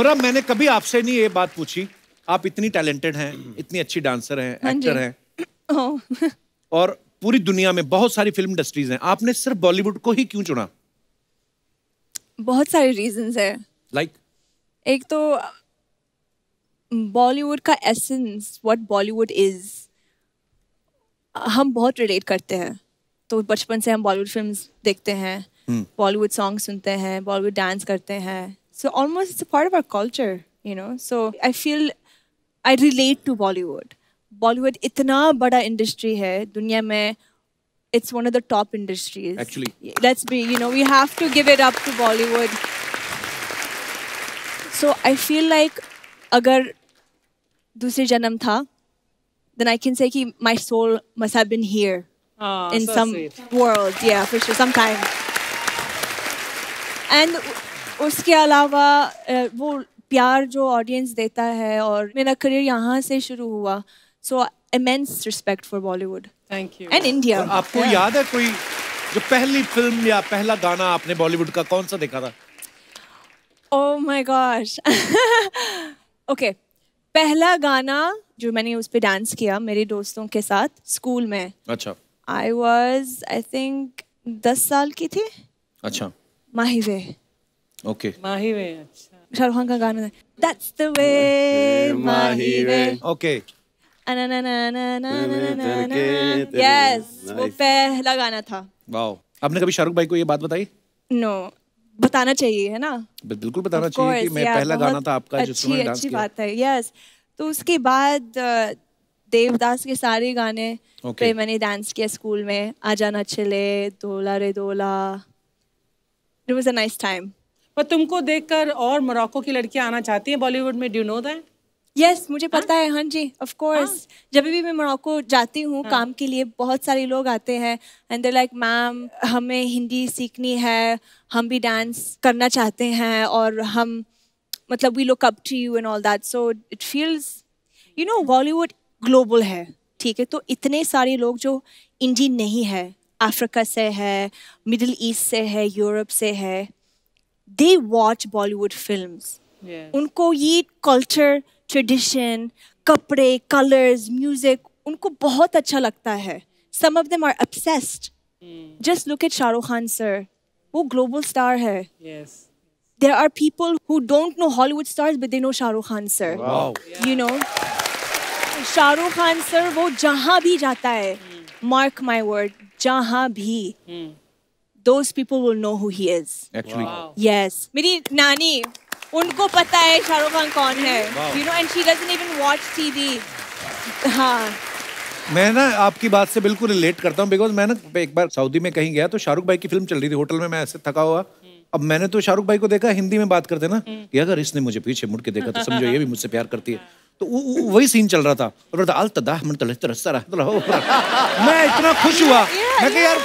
Nora, I never asked you this question. You are so talented, such a good dancer, actor. Oh. And in the whole world, there are many film industries. Why did you choose Bollywood? There are many reasons. Like? One is Bollywood's essence, what Bollywood is. We relate very much. So, we see Bollywood films from childhood. We listen to Bollywood songs, we dance to Bollywood. So, almost it's a part of our culture, you know. So, I feel I relate to Bollywood. Bollywood is such a big industry in the world. It's one of the top industries. Actually. Let's be, you know, we have to give it up to Bollywood. So, I feel like if दूसरे जन्म था, then I can say that my soul must have been here. Oh, in so some world, yeah, for sure, sometime. And उसके अलावा वो प्यार जो audience देता है और मेरा career यहाँ से शुरू हुआ, so immense respect for Bollywood. Thank you. And India. आपको याद है कोई जो पहली film या पहला गाना आपने Bollywood का कौन सा देखा था? Oh my gosh. Okay, पहला गाना जो मैंने उसपे dance किया मेरे दोस्तों के साथ school में. अच्छा. I was, I think, 10 years old. Okay. Mahiwe. Okay. Mahiwe, okay. Shah Rukh Khan ka gaana. That's the way, Mahiwe. Okay. Yes, that was the first song. Wow. Have you ever told Shah Rukh bhai this story? No. You should tell, right? Of course, yeah. That was the first song of yours. That's a good thing, yes. So, after that, Devdas के सारे गाने पे मैंने dance किया school में आजाना चले दोला रे दोला. It was a nice time. पर तुमको देखकर और मराको की लड़कियां आना चाहती हैं बॉलीवुड में. Do you know that? Yes, मुझे पता है. हाँ जी, of course. जब भी मैं मराको जाती हूँ काम के लिए बहुत सारे लोग आते हैं and they're like, ma'am, हमें हिंदी सीखनी है, हम भी डांस करना चाहते हैं और हम मतलब we look up to you and all that. So it feels, you know, Bollywood global है, ठीक है, तो इतने सारे लोग जो इंडियन नहीं है, अफ्रीका से है, मिडिल ईस्ट से है, यूरोप से है, they watch Bollywood films, उनको ये culture, tradition, कपड़े, colors, music, उनको बहुत अच्छा लगता है. Some of them are obsessed. Just look at Shah Rukh Khan sir, वो global star है. There are people who don't know Hollywood stars but they know Shah Rukh Khan sir. You know. Shah Rukh Khan sir, वो जहाँ भी जाता है, mark my word, जहाँ भी, those people will know who he is. Actually, yes. मेरी नानी, उनको पता है Shah Rukh Khan कौन है, you know, and she doesn't even watch TV. हाँ. मैं ना आपकी बात से बिल्कुल relate करता हूँ, because मैं ना एक बार सऊदी में कहीं गया तो शाहरुख भाई की फिल्म चल रही थी होटल में, मैं ऐसे थका हुआ. अब मैंने तो शाहरुख भाई को देखा हिंदी में बात करते ना कि अगर इसने मुझे पीछे मुड़ के देखा तो समझो ये भी मुझसे प्यार करती है. तो वही सीन चल रहा था और बोलता आल तदा मन तले तरस्ता रहा. मैं इतना खुश हुआ, मैं कि यार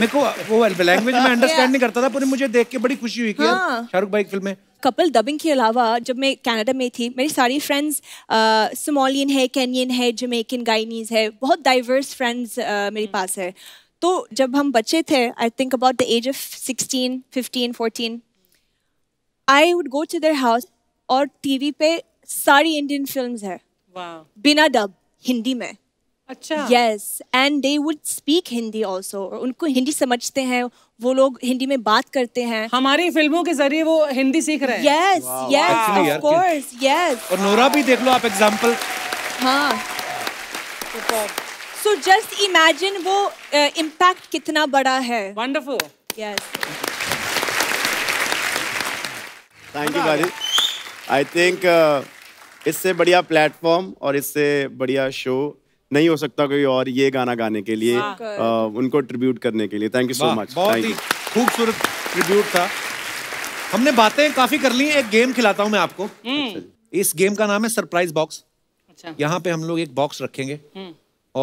मेरे को वो लैंग्वेज में अंडरस्टैंड नहीं करता था पर मुझे देख के बड़ी खुशी हुई कि शाहरुख भाई की फिल्म में कपल डबिंग के अलावा जब मैं कनाडा में थी मेरी सारी फ्रेंड्स सोमालियन है, केनियन है, जमैकिन, गाइनीज है, बहुत डाइवर्स फ्रेंड्स मेरे पास है. तो जब हम बच्चे थे, I think about the age of 16, 15, 14, I would go to their house और टीवी पे सारी इंडियन फिल्म्स हैं, बिना डब, हिंदी में. अच्छा. Yes, and they would speak Hindi also. और उनको हिंदी समझते हैं, वो लोग हिंदी में बात करते हैं. हमारी फिल्मों के जरिए वो हिंदी सीख रहे हैं. Yes, yes, of course, yes. और नोरा भी देख लो आप एग्जांपल. हाँ. So just imagine वो impact कितना बड़ा है. Wonderful. Yes. Thank you, Bali. I think इससे बढ़िया platform और इससे बढ़िया show नहीं हो सकता कोई और ये गाना गाने के लिए, उनको tribute करने के लिए. Thank you so much. बहुत ही खूबसूरत tribute था. हमने बातें काफी कर ली. एक game खिलाता हूँ मैं आपको. इस game का नाम है surprise box. यहाँ पे हम लोग एक box रखेंगे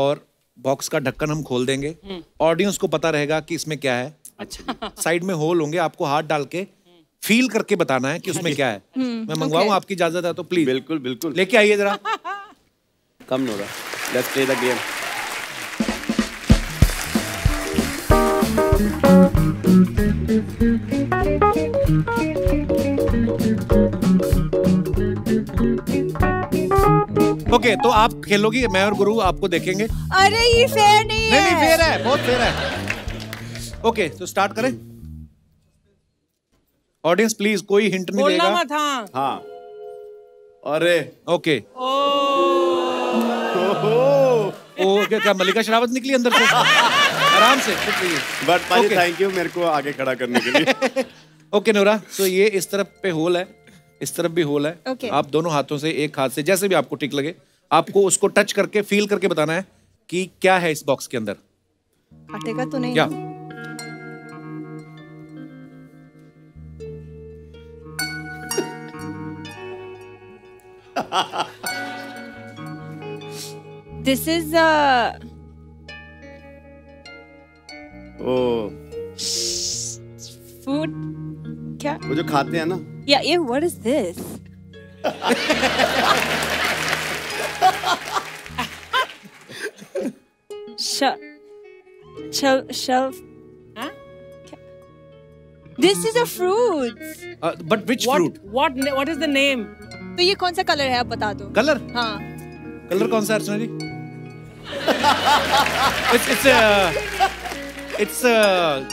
और बॉक्स का ढक्कन हम खोल देंगे. ऑडियंस को पता रहेगा कि इसमें क्या है. अच्छा. साइड में होल होंगे, आपको हाथ डाल के फील करके बताना है कि उसमें क्या है. मैं मंगवाऊं, आपकी इजाजत है तो प्लीज. बिल्कुल बिल्कुल, लेके आइए जरा. Come Nora, let's play the game. Okay तो आप खेलोगी, मैं और गुरु आपको देखेंगे। अरे ये फेयर नहीं है। नहीं फेयर है, बहुत फेयर है। ओके तो स्टार्ट करें। ऑडियंस प्लीज कोई हिंट नहीं देगा। बोलना मत। हाँ हाँ। अरे ओके ओके क्या मलिका शरावत निकली अंदर से? आराम से बट भाई थैंक यू मेरे को आगे खड़ा करने के लिए। ओके नोरा तो ये इस तरफ पे होल है, इस तरफ भी होल है। आप दोनों हाथों से, एक हाथ से जैसे भी आपको ठीक लगे, आपको उसको टच करके फील करके बताना है कि क्या है इस बॉक्स के अंदर। फटेगा तो नहीं? क्या This is a food. क्या? वो जो खाते हैं ना? Yeah, yeah. What is this? Shelf. Huh? This is a fruit. But which fruit? What is the name? तो ये कौन सा कलर है आप बता दो। कलर? हाँ। कलर कौन सा है अर्चना जी? It's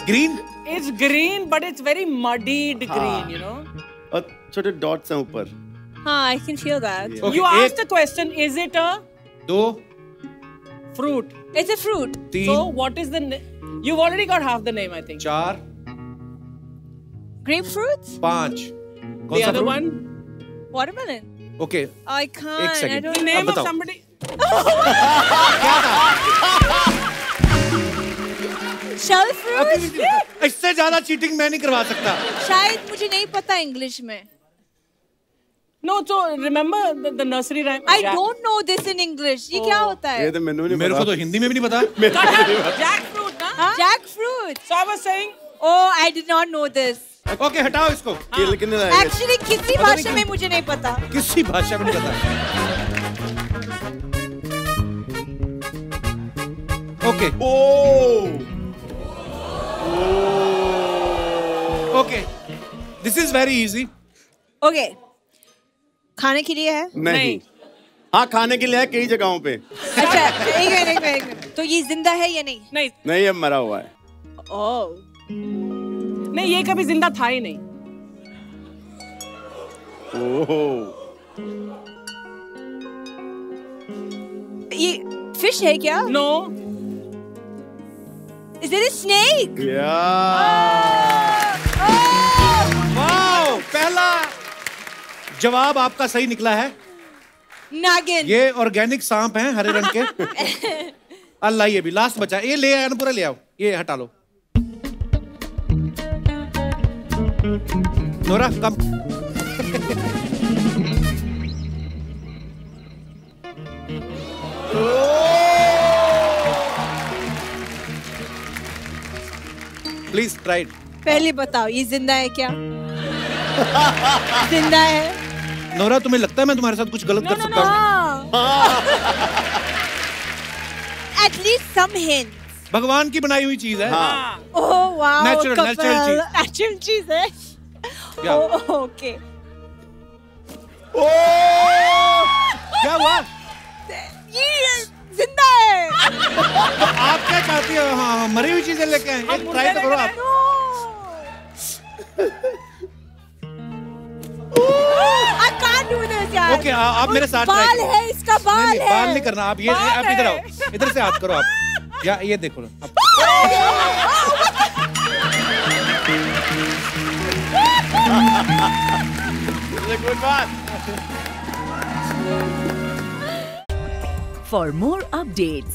green. It's green, but it's very muddied green, you know. और छोटे dots हैं ऊपर। हाँ, I can feel that. You asked the question, is it a? दो। Fruit. It's a fruit. तीन। So what is the? You've already got half the name, I think. चार। Grapefruit. पांच। The other one? Watermelon. Okay. I can't. I don't name of somebody. Shell fruit. इससे ज़्यादा cheating मैं नहीं करवा सकता। शायद मुझे नहीं पता English में। No, so remember the nursery rhyme. I don't know this in English. ये क्या होता है? ये तो मैंने मेरे को तो हिंदी में भी नहीं पता। Jackfruit ना? Jackfruit. So I was saying. Oh, I did not know this. Okay हटाओ इसको। एक्चुअली किसी भाषा में मुझे नहीं पता। किसी भाषा में नहीं पता। Okay okay this is very easy. Okay खाने के लिए है? नहीं। हाँ खाने के लिए है कई जगहों पे। अच्छा एक मिनट तो ये जिंदा है या नहीं? नहीं नहीं अब मरा हुआ है। ओह नहीं ये कभी जिंदा था ही नहीं। ये फिश है क्या? No. Is it a snake? Yeah. Wow, पहला जवाब आपका सही निकला है। नागिन। ये ऑर्गेनिक सांप हैं हरे रंग के। अल्लाह ये भी लास्ट बचा। ये ले आया ना पूरा ले आओ। ये हटा लो। Nora come. Please try. पहले बताओ ये जिंदा है क्या? जिंदा है। नोरा तुम्हें लगता है मैं तुम्हारे साथ कुछ गलत कर सकता हूँ? At least some hint. भगवान की बनाई हुई चीज है। हाँ। Oh wow. नेचुरल चीज है। क्या? ओके। ओह क्या हुआ? ये जिंदा है। आप क्या चाहती हो? हाँ मरी हुई चीजें लेके आए। एक ट्राई तो करो आप। I can't do this यार। ओके आप मेरे साथ ट्राई करो। बाल है इसका बाल है। बाल नहीं करना आप ये आप इधर आओ इधर से हाथ करो आप। या ये देखो ना आप। गुड बात। For more updates,